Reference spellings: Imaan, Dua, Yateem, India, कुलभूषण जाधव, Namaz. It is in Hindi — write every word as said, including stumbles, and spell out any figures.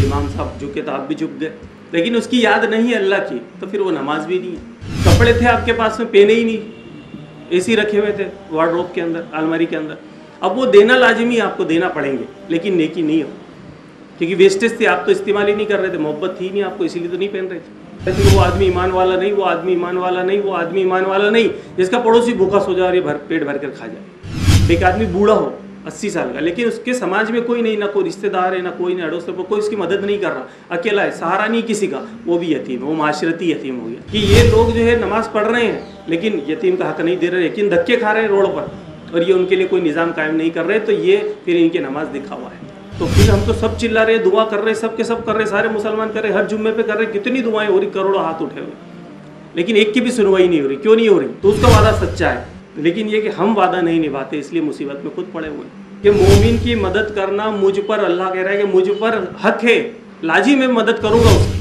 तो इमाम साहब झुके तो आप भी झुक गए, लेकिन उसकी याद नहीं अल्लाह की, तो फिर वो नमाज भी नहीं है। कपड़े थे आपके पास में, पहने ही नहीं, ऐसे रखे हुए थे वार्डरोब के अंदर, अलमारी के अंदर। अब वो देना लाजिमी आपको देना पड़ेंगे, लेकिन नेकी नहीं हो, क्योंकि वेस्टेज थी, आप तो इस्तेमाल ही नहीं कर रहे थे, मोहब्बत थी नहीं आपको, इसीलिए तो नहीं पहन रहे थे। तो वो आदमी ईमान वाला नहीं, वो आदमी ईमान वाला नहीं, वो आदमी ईमान वाला नहीं, जिसका पड़ोसी भूखा सो जाए और ये भर पेट भर कर खा जाए। एक आदमी बूढ़ा हो अस्सी साल का, लेकिन उसके समाज में कोई नहीं, ना कोई रिश्तेदार है, ना कोई ना अड़ोस, कोई इसकी मदद नहीं कर रहा, अकेला है, सहारा नहीं किसी का, वो भी यतीम, वो माशरती यतीम हो गया। कि ये लोग जो है नमाज पढ़ रहे हैं लेकिन यतीम का हक नहीं दे रहे, लेकिन धक्के खा रहे हैं रोड पर, और ये उनके लिए कोई निज़ाम कायम नहीं कर रहे, तो ये फिर इनकी नमाज दिखा हुआ है। तो फिर हम तो सब चिल्ला रहे, दुआ कर रहे, सब के सब कर रहे, सारे मुसलमान कर रहे, हर जुम्मे पे कर रहे, कितनी दुआएं हो रही, करोड़ों हाथ उठे हुए, लेकिन एक की भी सुनवाई नहीं हो रही। क्यों नहीं हो रही? तो उसका वादा सच्चा है, लेकिन ये कि हम वादा नहीं निभाते, इसलिए मुसीबत में खुद पड़े हुए हैं। कि मोमिन की मदद करना मुझ पर, अल्लाह कह रहा है कि मुझ पर हक है, लाजिम मैं मदद करूँगा उसकी।